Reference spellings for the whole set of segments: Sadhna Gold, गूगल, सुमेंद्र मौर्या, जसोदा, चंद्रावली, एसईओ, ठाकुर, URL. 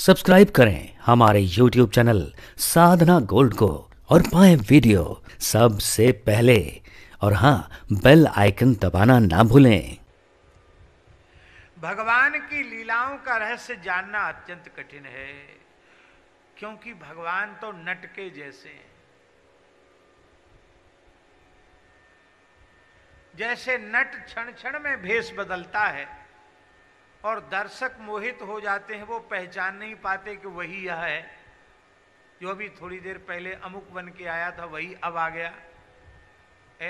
Subscribe करें हमारे YouTube channel साधना gold को और पाएं वीडियो सबसे पहले। और हाँ, बेल आइकन दबाना ना भूलें। भगवान की लीलाओं का रहस्य जानना अत्यंत कठिन है, क्योंकि भगवान तो नटके जैसे हैं। जैसे नट क्षण क्षण में भेष बदलता है और दर्शक मोहित हो जाते हैं, वो पहचान नहीं पाते कि वही यह है जो अभी थोड़ी देर पहले अमुक बन के आया था, वही अब आ गया।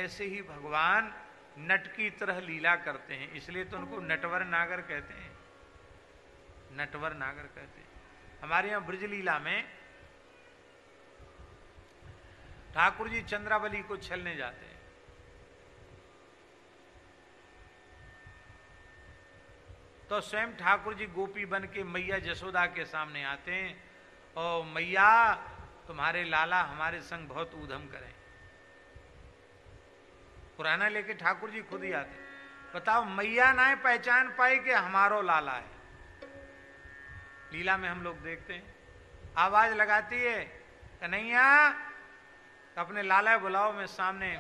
ऐसे ही भगवान नट की तरह लीला करते हैं, इसलिए तो उनको नटवर नागर कहते हैं, नटवर नागर कहते हैं। हमारे यहाँ ब्रजलीला में ठाकुर जी चंद्रावली को छलने जाते हैं। तो स्वयं ठाकुर जी गोपी बन के मैया जसोदा के सामने आते हैं और मैया तुम्हारे लाला हमारे संग बहुत ऊधम करें। पुराना लेके ठाकुर जी खुद ही आते। बताओ, मैया ना पहचान पाई कि हमारो लाला है। लीला में हम लोग देखते हैं, आवाज लगाती है कन्हैया, अपने लाला बुलाओ, मैं सामने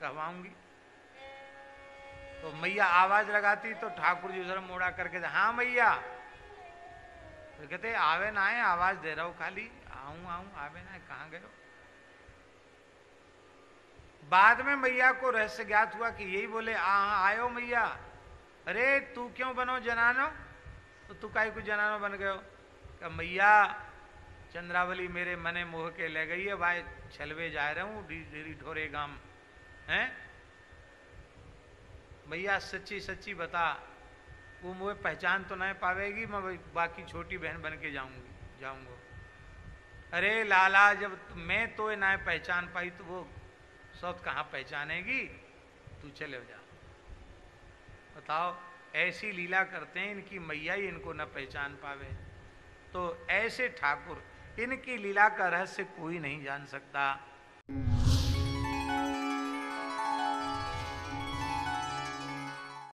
कहवाऊंगी। तो मैया आवाज लगाती तो ठाकुर जी उधर मोड़ा करके, हाँ मैया, तो कहते आवे ना आए, आवाज दे रहा हूं, खाली आऊं आऊं, आवे ना, कहाँ गए हो? बाद में मैया को रहस्य ज्ञात हुआ कि यही बोले, हाँ आयो मैया। अरे तू क्यों बनो जनानो? तो तू काहे को जनानो बन गयो? हो मैया, चंद्रावली मेरे मने मोह के ले गई है, भाई छलवे जा रहा हूँ ढेरी ढोरे गांव है। भैया सच्ची सच्ची बता, वो मुझे पहचान तो नहीं पावेगी, मैं बाकी छोटी बहन बन के जाऊँगा। अरे लाला, जब मैं तो ना पहचान पाई तो वो सौत कहाँ पहचानेगी, तू चले जा। बताओ, ऐसी लीला करते हैं, इनकी मैया ही इनको ना पहचान पावे। तो ऐसे ठाकुर, इनकी लीला का रहस्य कोई नहीं जान सकता।